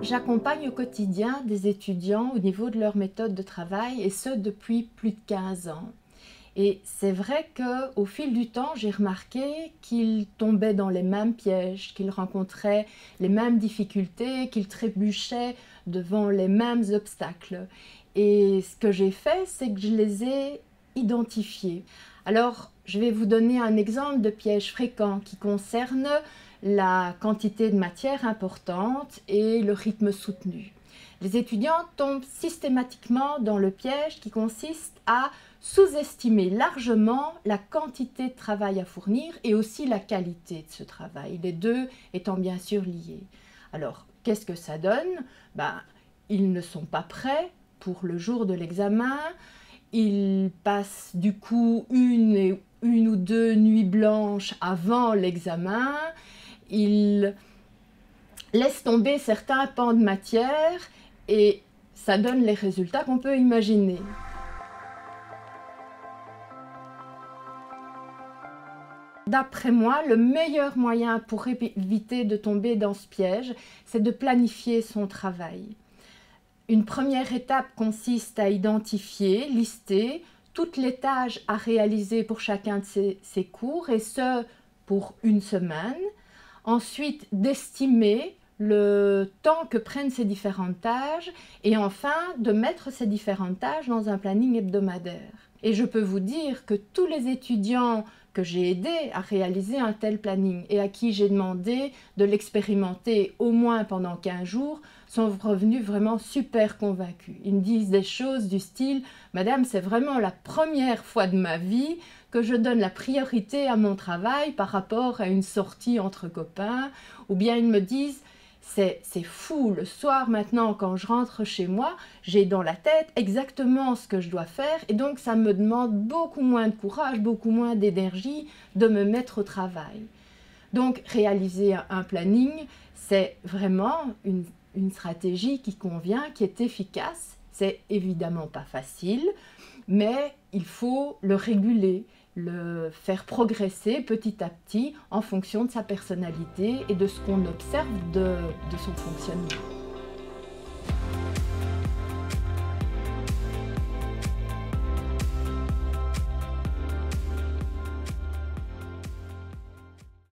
J'accompagne au quotidien des étudiants au niveau de leur méthode de travail, et ce depuis plus de 15 ans. Et c'est vrai qu'au fil du temps, j'ai remarqué qu'ils tombaient dans les mêmes pièges, qu'ils rencontraient les mêmes difficultés, qu'ils trébuchaient devant les mêmes obstacles. Et ce que j'ai fait, c'est que je les ai identifiés. Alors, je vais vous donner un exemple de piège fréquent qui concerne la quantité de matière importante et le rythme soutenu. Les étudiants tombent systématiquement dans le piège qui consiste à sous-estimer largement la quantité de travail à fournir et aussi la qualité de ce travail, les deux étant bien sûr liés. Alors, qu'est-ce que ça donne? Ils ne sont pas prêts pour le jour de l'examen, ils passent du coup une ou deux nuits blanches avant l'examen, ils laissent tomber certains pans de matière et ça donne les résultats qu'on peut imaginer. D'après moi, le meilleur moyen pour éviter de tomber dans ce piège, c'est de planifier son travail. Une première étape consiste à identifier, lister toutes les tâches à réaliser pour chacun de ces cours, et ce, pour une semaine. Ensuite, d'estimer le temps que prennent ces différentes tâches et enfin de mettre ces différentes tâches dans un planning hebdomadaire. Et je peux vous dire que tous les étudiants que j'ai aidés à réaliser un tel planning et à qui j'ai demandé de l'expérimenter au moins pendant 15 jours sont revenus vraiment super convaincus. Ils me disent des choses du style « Madame, c'est vraiment la première fois de ma vie que je donne la priorité à mon travail par rapport à une sortie entre copains » ou bien ils me disent « C'est fou, le soir maintenant quand je rentre chez moi, j'ai dans la tête exactement ce que je dois faire et donc ça me demande beaucoup moins de courage, beaucoup moins d'énergie de me mettre au travail. » Donc réaliser un planning, c'est vraiment une stratégie qui convient, qui est efficace. C'est évidemment pas facile, mais il faut le réguler, le faire progresser petit à petit en fonction de sa personnalité et de ce qu'on observe de son fonctionnement.